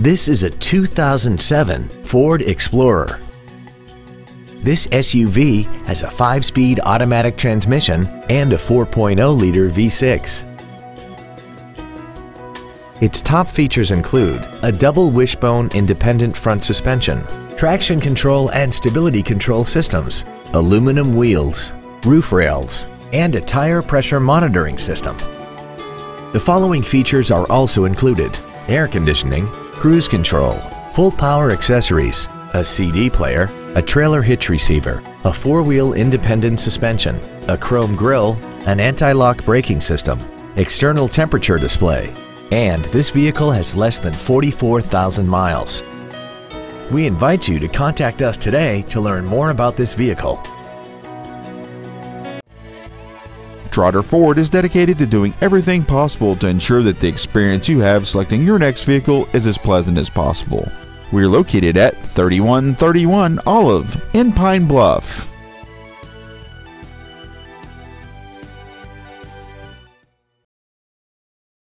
This is a 2007 Ford Explorer. This SUV has a 5-speed automatic transmission and a 4.0-liter V6. Its top features include a double wishbone independent front suspension, traction control and stability control systems, aluminum wheels, roof rails, and a tire pressure monitoring system. The following features are also included: air conditioning, cruise control, full power accessories, a CD player, a trailer hitch receiver, a 4-wheel independent suspension, a chrome grille, an anti-lock braking system, external temperature display, and this vehicle has less than 44,000 miles. We invite you to contact us today to learn more about this vehicle. Trotter Ford is dedicated to doing everything possible to ensure that the experience you have selecting your next vehicle is as pleasant as possible. We're located at 3131 Olive in Pine Bluff.